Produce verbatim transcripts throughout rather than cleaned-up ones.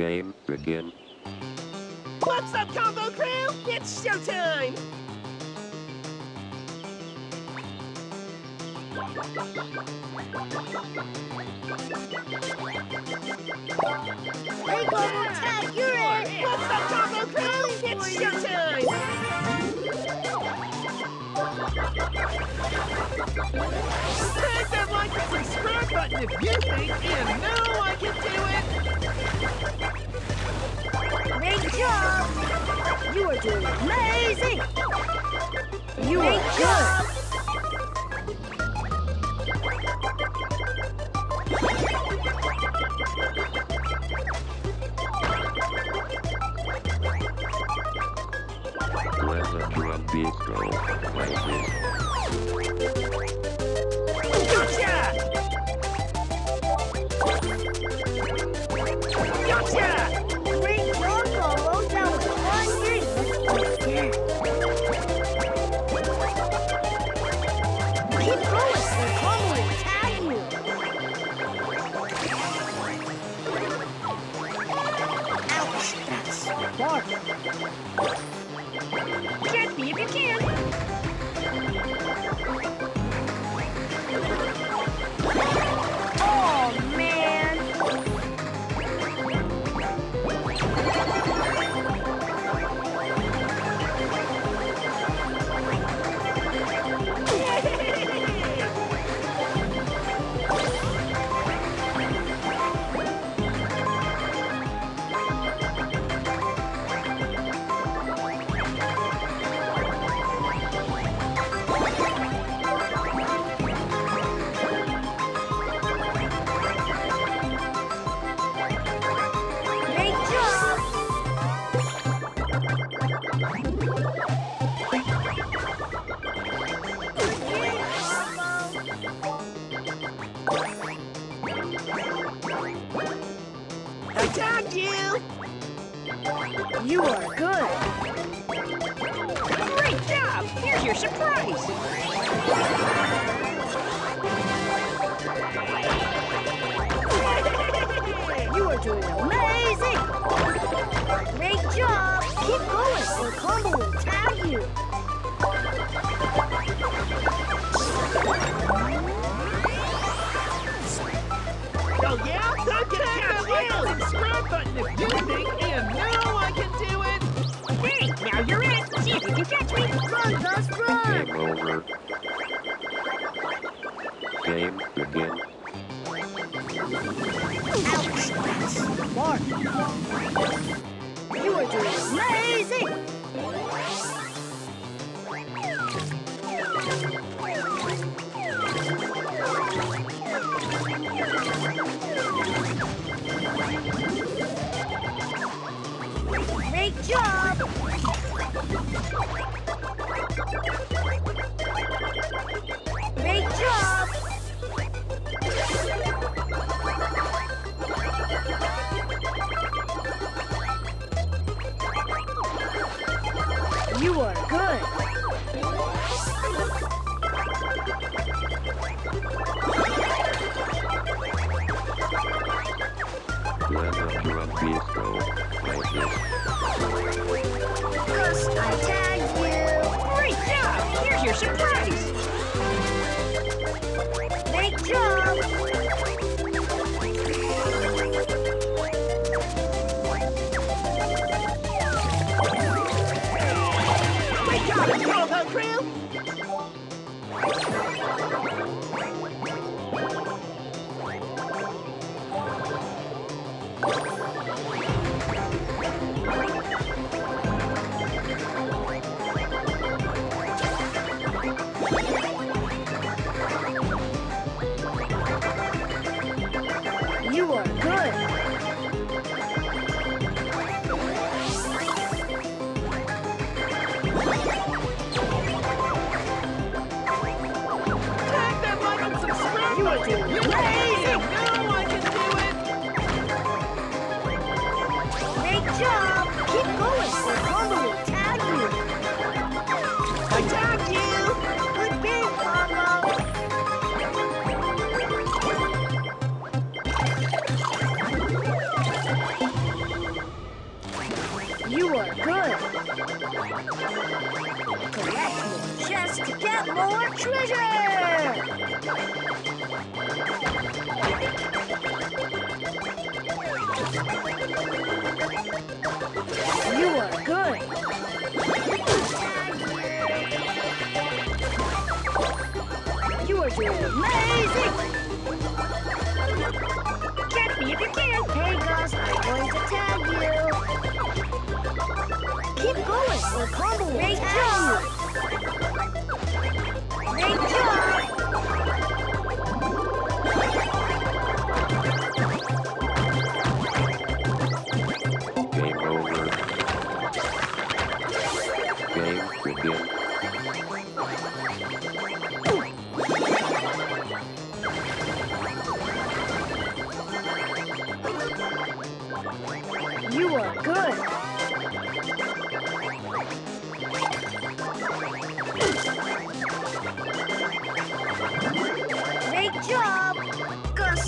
Game begin. What's up, Combo Crew? It's showtime! Hey, Combo Tag, you're in! What's up, Combo Crew? It's showtime! Smack that like and subscribe button if you think and know I can do it! Great job! You are doing amazing! You are good! Where the drum beats go, baby. Gotcha! Gotcha! Catch me if you can! Oh, man! You are good! Great job! Here's your surprise! You are doing amazing! Great job! Keep going or Combo will tag you! Oh yeah? Don't get out of the way! Like and subscribe button if you think and know I can do it! Hey, now you're in! See if you can catch me! Run, Gus, run! Game over. Game begin. Ouch! That's more! You are doing amazing! Great job! Great job! You are good! Where the drum beats go, like this. I tag you! Great job! Here's your surprise! Great job! Great job, Combo Crew! more good. Collect more chests to get more treasure. You are good. You're amazing! Catch me if you can! Hey, Gus, I'm going to tag you! Keep going! We're comboing! Great job! Great job! Game over. Game begin. You are good. Great job, Gus.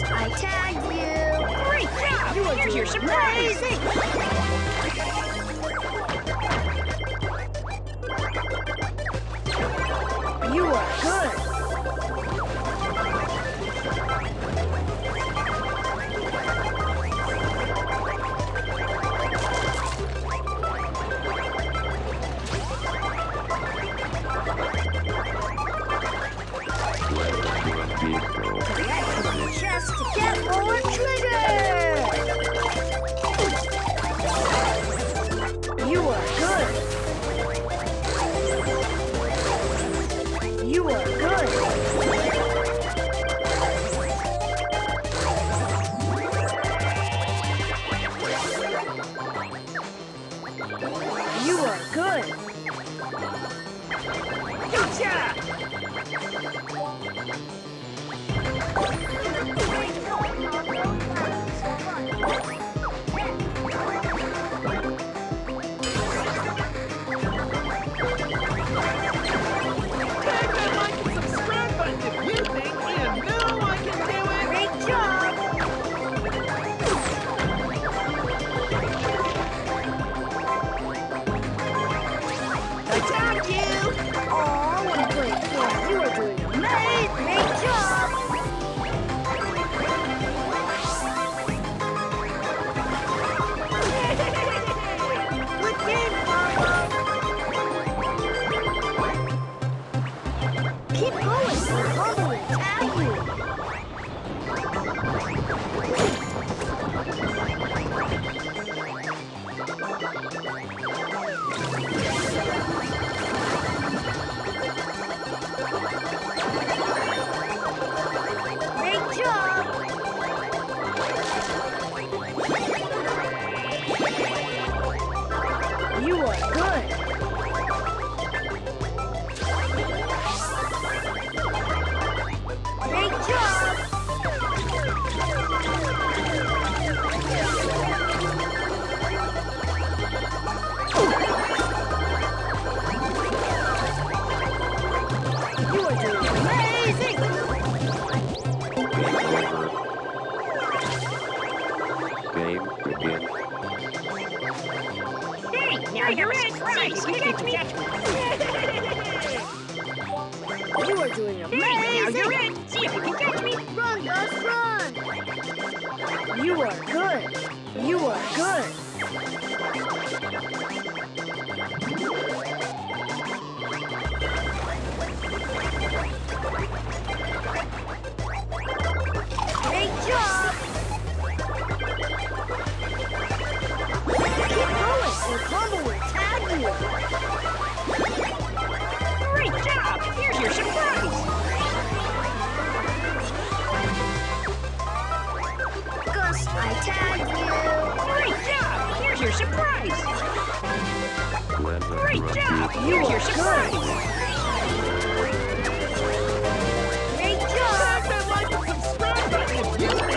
I tagged you. Great job. You are your surprise. Amazing. You are good. Great job! Smash that like and subscribe button if you